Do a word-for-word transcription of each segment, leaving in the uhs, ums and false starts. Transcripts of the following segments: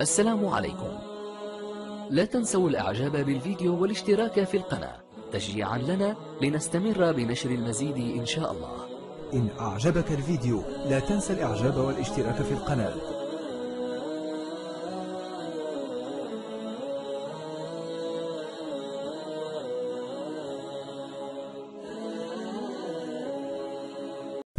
السلام عليكم. لا تنسوا الاعجاب بالفيديو والاشتراك في القناة تشجيعا لنا لنستمر بنشر المزيد ان شاء الله. ان اعجبك الفيديو لا تنسى الاعجاب والاشتراك في القناة.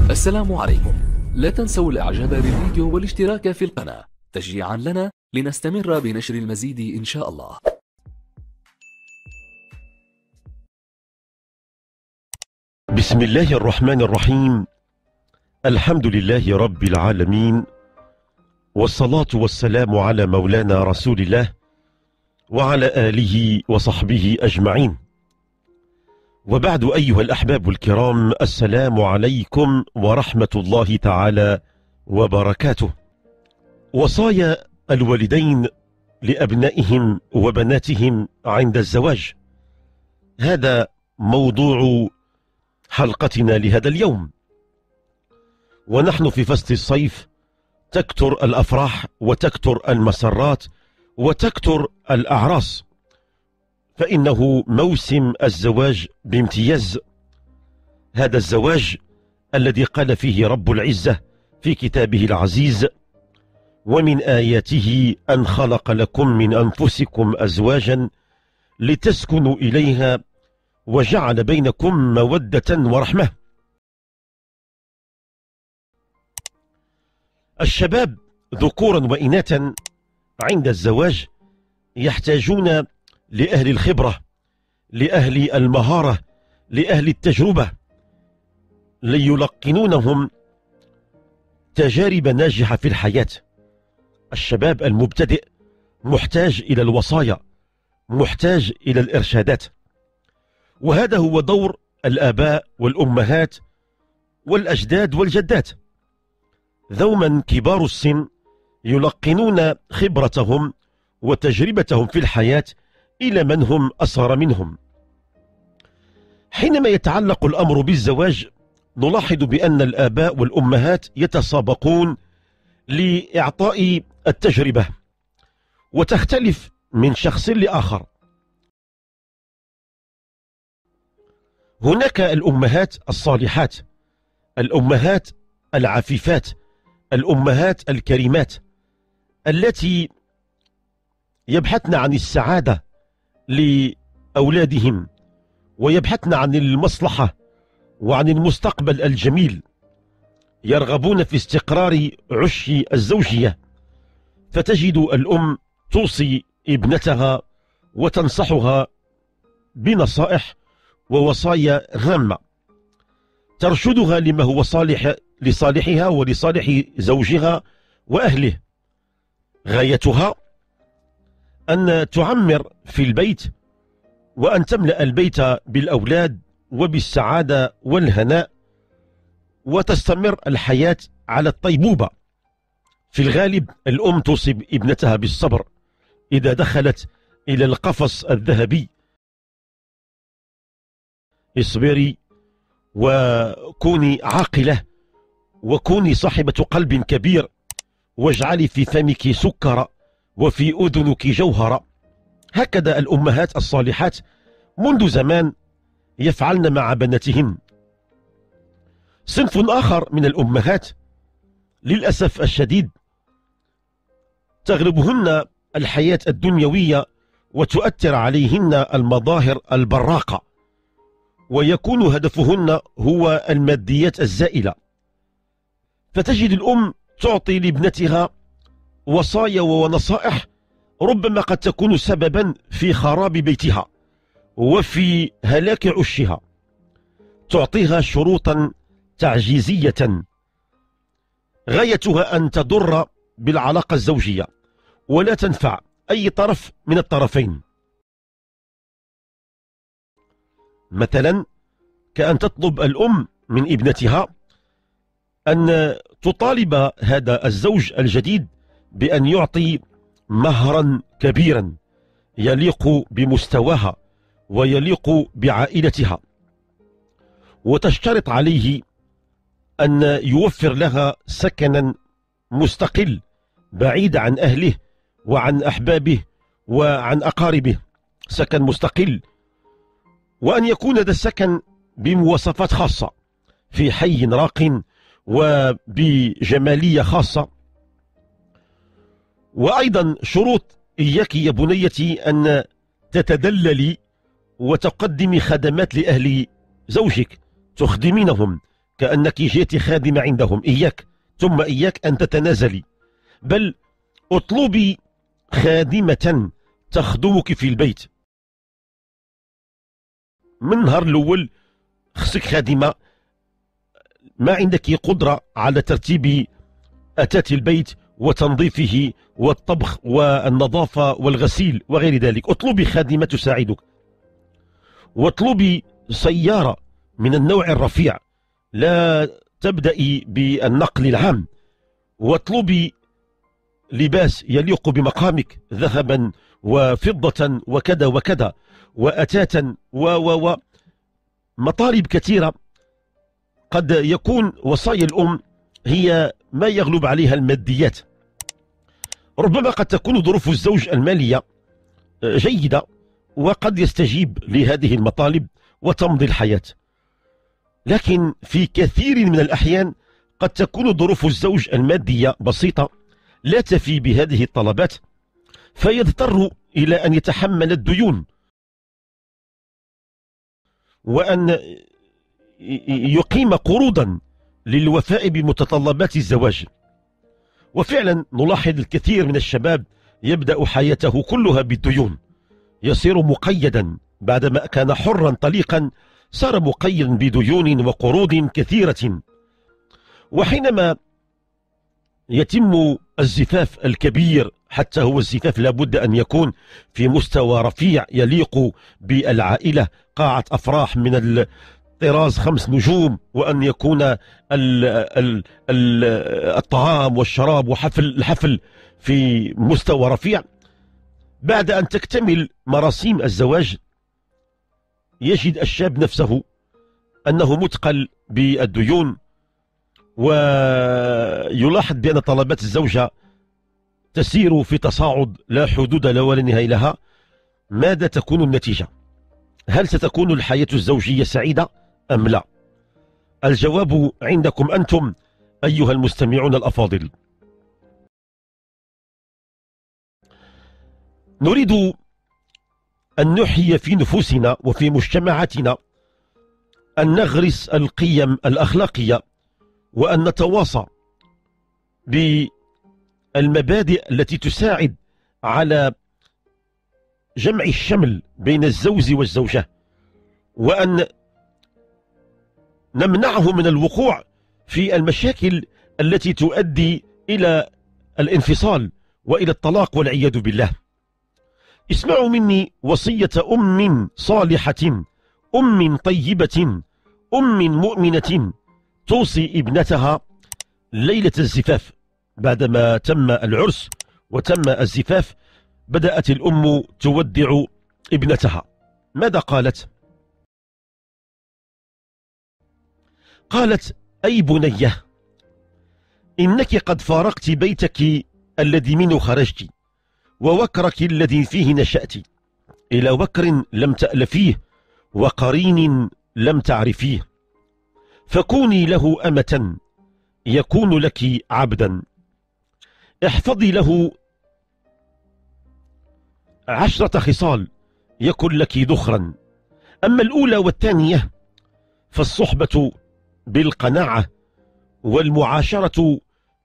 السلام عليكم. لا تنسوا الاعجاب بالفيديو والاشتراك في القناة تشجيعا لنا لنستمر بنشر المزيد إن شاء الله. بسم الله الرحمن الرحيم. الحمد لله رب العالمين، والصلاة والسلام على مولانا رسول الله وعلى آله وصحبه أجمعين، وبعد. أيها الأحباب الكرام، السلام عليكم ورحمة الله تعالى وبركاته. وصايا الوالدين لأبنائهم وبناتهم عند الزواج، هذا موضوع حلقتنا لهذا اليوم. ونحن في فصل الصيف، تكثر الأفراح وتكثر المسرات وتكثر الأعراس، فإنه موسم الزواج بامتياز. هذا الزواج الذي قال فيه رب العزة في كتابه العزيز: ومن آياته أن خلق لكم من أنفسكم أزواجا لتسكنوا إليها وجعل بينكم مودة ورحمة. الشباب ذكورا وإناثا عند الزواج يحتاجون لأهل الخبرة، لأهل المهارة، لأهل التجربة، ليلقنونهم تجارب ناجحة في الحياة. الشباب المبتدئ محتاج إلى الوصايا، محتاج إلى الإرشادات، وهذا هو دور الآباء والأمهات والأجداد والجدات. ذوما كبار السن يلقنون خبرتهم وتجربتهم في الحياة إلى من هم أصغر منهم. حينما يتعلق الأمر بالزواج، نلاحظ بأن الآباء والأمهات يتسابقون لإعطاء التجربة، وتختلف من شخص لآخر. هناك الأمهات الصالحات، الأمهات العفيفات، الأمهات الكريمات، التي يبحثن عن السعادة لأولادهم، ويبحثن عن المصلحة وعن المستقبل الجميل، يرغبون في استقرار عش الزوجية. فتجد الأم توصي ابنتها وتنصحها بنصائح ووصايا هامة، ترشدها لما هو صالح لصالحها ولصالح زوجها وأهله. غايتها أن تعمر في البيت، وأن تملأ البيت بالأولاد وبالسعادة والهناء، وتستمر الحياة على الطيبوبة. في الغالب الأم توصي ابنتها بالصبر إذا دخلت إلى القفص الذهبي: اصبري، وكوني عاقلة، وكوني صاحبة قلب كبير، واجعلي في فمك سكرا وفي أذنك جوهرة. هكذا الأمهات الصالحات منذ زمان يفعلن مع بناتهن. صنف آخر من الأمهات للأسف الشديد تغلبهن الحياة الدنيوية، وتؤثر عليهن المظاهر البراقة، ويكون هدفهن هو الماديات الزائلة. فتجد الأم تعطي لابنتها وصايا ونصائح ربما قد تكون سببا في خراب بيتها وفي هلاك عشها. تعطيها شروطا تعجيزية، غايتها أن تضر بالعلاقة الزوجية ولا تنفع أي طرف من الطرفين. مثلا كأن تطلب الأم من ابنتها أن تطالب هذا الزوج الجديد بأن يعطي مهرا كبيرا يليق بمستواها ويليق بعائلتها، وتشترط عليه أن يوفر لها سكنا مستقل بعيد عن أهله وعن أحبابه وعن أقاربه، سكن مستقل، وأن يكون ذا السكن بمواصفات خاصة في حي راق وبجمالية خاصة. وأيضا شروط إياك يا بنيتي أن تتدللي وتقدمي خدمات لأهل زوجك، تخدمينهم كأنك جئت خادمة عندهم. إياك ثم إياك أن تتنازلي، بل اطلبي خادمة تخدمك في البيت. من النهار الأول خصك خادمة. ما عندك قدرة على ترتيب أتات البيت وتنظيفه والطبخ والنظافة والغسيل وغير ذلك، اطلبي خادمة تساعدك. واطلبي سيارة من النوع الرفيع، لا تبدأي بالنقل العام. واطلبي لباس يليق بمقامك، ذهبا وفضة وكذا وكذا وأتاتا و و و مطالب كثيرة. قد يكون وصايا الأم هي ما يغلب عليها الماديات. ربما قد تكون ظروف الزوج المالية جيدة وقد يستجيب لهذه المطالب وتمضي الحياة، لكن في كثير من الأحيان قد تكون ظروف الزوج المادية بسيطة لا تفي بهذه الطلبات، فيضطر إلى أن يتحمل الديون وأن يقيم قروضا للوفاء بمتطلبات الزواج. وفعلا نلاحظ الكثير من الشباب يبدأ حياته كلها بالديون، يصير مقيدا. بعدما كان حرا طليقا صار مقيدا بديون وقروض كثيرة. وحينما يتم الزفاف الكبير، حتى هو الزفاف لابد أن يكون في مستوى رفيع يليق بالعائلة، قاعة أفراح من الطراز خمس نجوم، وأن يكون ال ال ال الطعام والشراب وحفل الحفل في مستوى رفيع. بعد أن تكتمل مراسيم الزواج يجد الشاب نفسه أنه مثقل بالديون، ويلاحظ بأن طلبات الزوجة تسير في تصاعد لا حدود له ولا نهاية لها. ماذا تكون النتيجة؟ هل ستكون الحياة الزوجية سعيدة أم لا؟ الجواب عندكم أنتم أيها المستمعون الأفاضل. نريد أن نحيي في نفوسنا وفي مجتمعاتنا أن نغرس القيم الأخلاقية، وأن نتواصى بالمبادئ التي تساعد على جمع الشمل بين الزوج والزوجة، وأن نمنعه من الوقوع في المشاكل التي تؤدي إلى الانفصال وإلى الطلاق والعياذ بالله. اسمعوا مني وصية أم صالحة، أم طيبة، أم مؤمنة، توصي ابنتها ليلة الزفاف. بعدما تم العرس وتم الزفاف بدأت الأم تودع ابنتها. ماذا قالت؟ قالت: أي بنية، إنك قد فارقت بيتك الذي منه خرجت، ووكرك الذي فيه نشأت، إلى وكر لم تألفيه وقرين لم تعرفيه، فكوني له أمة يكون لك عبدا، احفظي له عشرة خصال يكن لك ذخرا. أما الأولى والثانية فالصحبة بالقناعة، والمعاشرة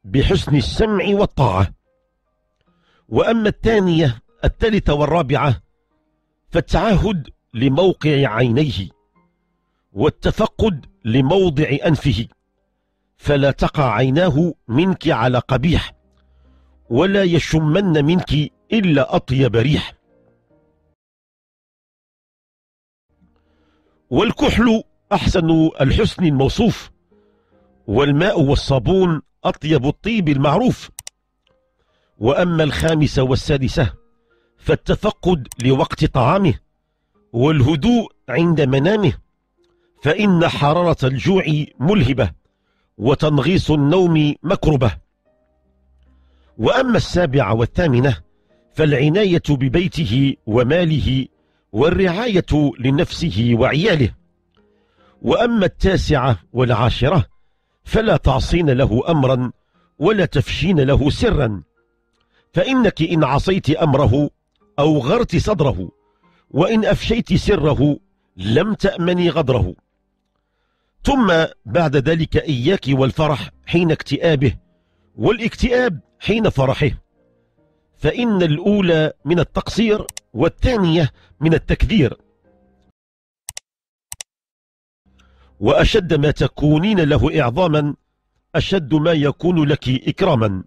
بحسن السمع والطاعة، وأما الثانية الثالثة والرابعة فالتعاهد لموقع عينيه، والتفقد لموضع أنفه، فلا تقع عيناه منك على قبيح، ولا يشمن منك إلا أطيب ريح. والكحل أحسن الحسن الموصوف، والماء والصابون أطيب الطيب المعروف. وأما الخامسة والسادسة فالتفقد لوقت طعامه، والهدوء عند منامه، فإن حرارة الجوع ملهبة، وتنغيص النوم مكربة. وأما السابعة والثامنة فالعناية ببيته وماله والرعاية لنفسه وعياله. وأما التاسعة والعاشرة فلا تعصين له أمرا ولا تفشين له سرا، فإنك إن عصيت أمره أو غرت صدره وإن أفشيت سره لم تأمني غدره. ثم بعد ذلك إياك والفرح حين اكتئابه والاكتئاب حين فرحه، فإن الأولى من التقصير والثانية من التكدير. وأشد ما تكونين له إعظاما أشد ما يكون لك إكراما،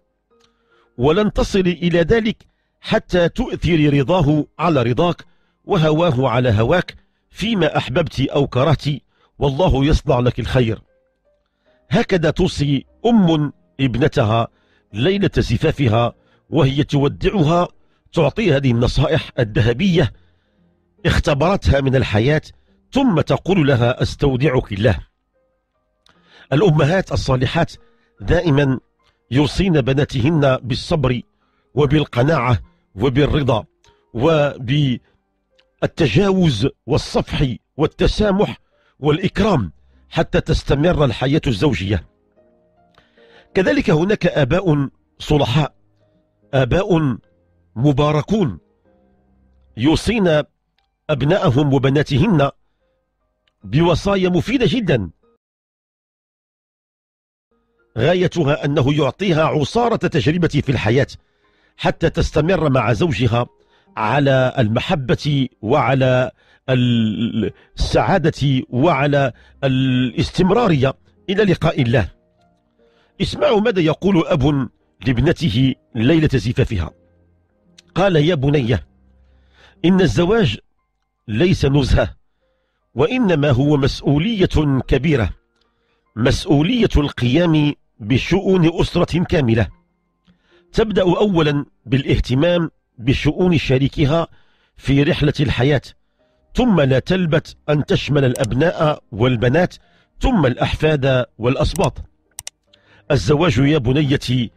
ولن تصلي إلى ذلك حتى تؤثري رضاه على رضاك وهواه على هواك فيما أحببت أو كرهت، والله يصنع لك الخير. هكذا توصي أم ابنتها ليلة زفافها وهي تودعها، تعطي هذه النصائح الذهبية اختبرتها من الحياة، ثم تقول لها أستودعك الله. الأمهات الصالحات دائما يوصين بناتهن بالصبر وبالقناعة وبالرضا وبالتجاوز والصفح والتسامح والإكرام حتى تستمر الحياة الزوجية. كذلك هناك آباء صلحاء، آباء مباركون، يوصين أبنائهم وبناتهن بوصايا مفيدة جدا، غايتها أنه يعطيها عصارة تجربة في الحياة حتى تستمر مع زوجها على المحبة وعلى السعادة وعلى الاستمرارية إلى لقاء الله. اسمعوا ماذا يقول أب لابنته ليلة زفافها. قال: يا بني، إن الزواج ليس نزهة، وإنما هو مسؤولية كبيرة، مسؤولية القيام بشؤون أسرة كاملة، تبدأ أولا بالاهتمام بشؤون شريكها في رحلة الحياة، ثم لا تلبث أن تشمل الأبناء والبنات ثم الأحفاد والأصباط. الزواج يا بنيتي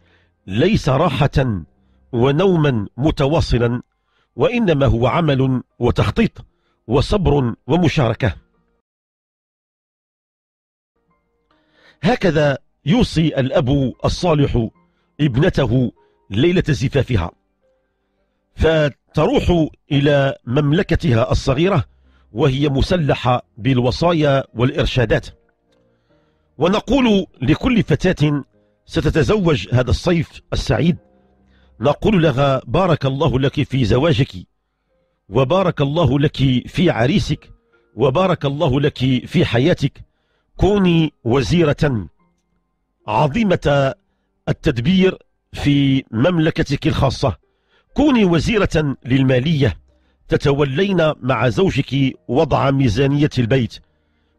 ليس راحة ونوما متواصلا، وإنما هو عمل وتخطيط وصبر ومشاركة. هكذا يوصي الأب الصالح ابنته ليلة زفافها، فتروح إلى مملكتها الصغيرة وهي مسلحة بالوصايا والإرشادات. ونقول لكل فتاة ستتزوج هذا الصيف السعيد، نقول لها: بارك الله لك في زواجك، وبارك الله لك في عريسك، وبارك الله لك في حياتك، كوني وزيرة عظيمة التدبير في مملكتك الخاصة، كوني وزيرة للمالية تتولين مع زوجك وضع ميزانية البيت،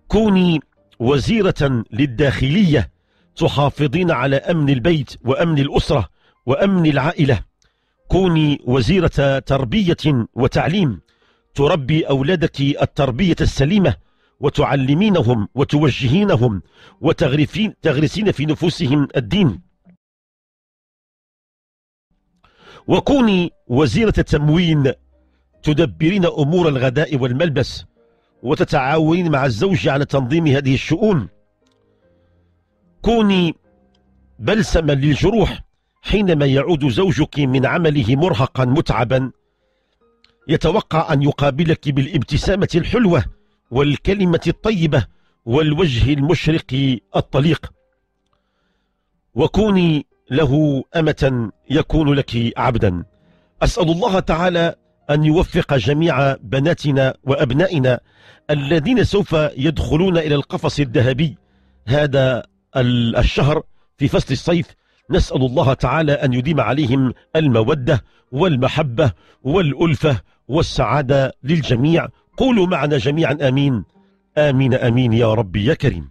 كوني وزيرة للداخلية تحافظين على أمن البيت وأمن الأسرة وأمن العائلة، كوني وزيرة تربية وتعليم تربي أولادك التربية السليمة وتعلمينهم وتوجهينهم وتغرسين في نفوسهم الدين، وكوني وزيرة تموين تدبرين أمور الغداء والملبس وتتعاونين مع الزوج على تنظيم هذه الشؤون، كوني بلسما للجروح حينما يعود زوجك من عمله مرهقا متعبا، يتوقع أن يقابلك بالابتسامة الحلوة والكلمة الطيبة والوجه المشرق الطليق، وكوني له أمة يكون لك عبدا. أسأل الله تعالى أن يوفق جميع بناتنا وأبنائنا الذين سوف يدخلون إلى القفص الذهبي هذا الشهر في فصل الصيف، نسأل الله تعالى أن يديم عليهم المودة والمحبة والألفة والسعادة للجميع. قولوا معنا جميعا آمين، آمين آمين يا ربي يا كريم.